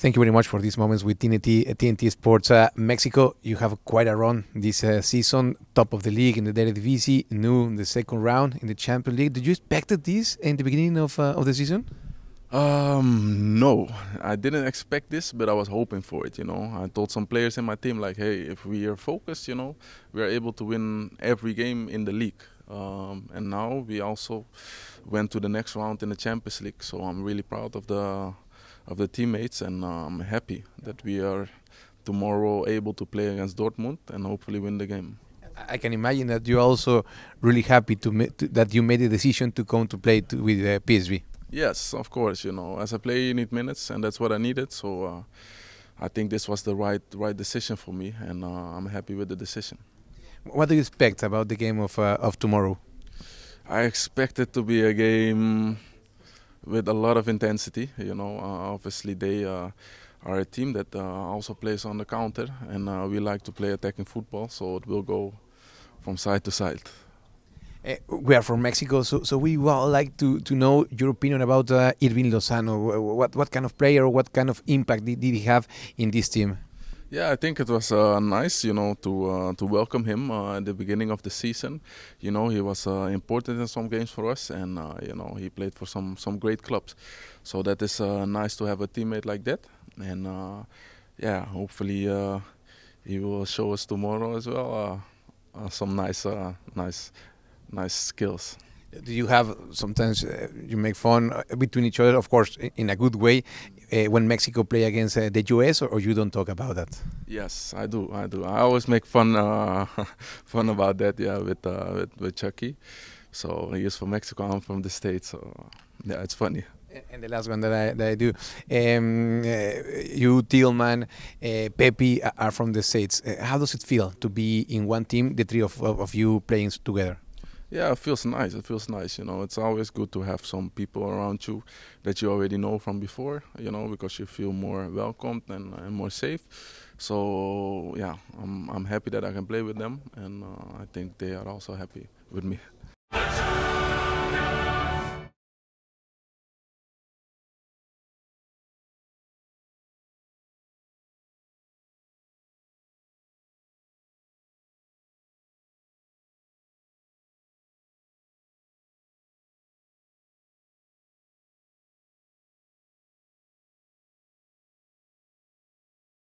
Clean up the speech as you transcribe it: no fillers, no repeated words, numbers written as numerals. Thank you very much for these moments with TNT Sports Mexico. You have quite a run this season, top of the league in the Eredivisie, new in the second round in the Champions League. Did you expect this in the beginning of the season? No, I didn't expect this, but I was hoping for it, you know. I told some players in my team, like, hey, if we are focused, you know, we are able to win every game in the league. And now we also went to the next round in the Champions League, so I'm really proud of the teammates, and I'm happy that we are tomorrow able to play against Dortmund and hopefully win the game. I can imagine that you're also really happy that you made the decision to come to play with PSV. Yes, of course, you know, as a player you need minutes, and that's what I needed, so I think this was the right decision for me, and I'm happy with the decision. What do you expect about the game of tomorrow? I expect it to be a game with a lot of intensity, you know. Obviously they are a team that also plays on the counter, and we like to play attacking football, so it will go from side to side. We are from Mexico, so we would like to know your opinion about Hirving Lozano. What kind of player, what kind of impact did he have in this team? Yeah, I think it was nice, you know, to welcome him at the beginning of the season. You know, he was important in some games for us, and you know, he played for some great clubs. So that is nice to have a teammate like that, and yeah, hopefully he will show us tomorrow as well some nice skills. Do you have sometimes you make fun between each other, of course, in a good way, when Mexico play against the US, or you don't talk about that? Yes, I do. I always make fun fun about that, yeah, with Chucky. So he is from Mexico, I'm from the States, so yeah, it's funny. And the last one that I do, you, Tillman, Pepe are from the States. How does it feel to be in one team, the three of you playing together? Yeah, it feels nice. It feels nice, you know. It's always good to have some people around you that you already know from before, you know, because you feel more welcomed and more safe. So yeah, I'm happy that I can play with them, and I think they are also happy with me.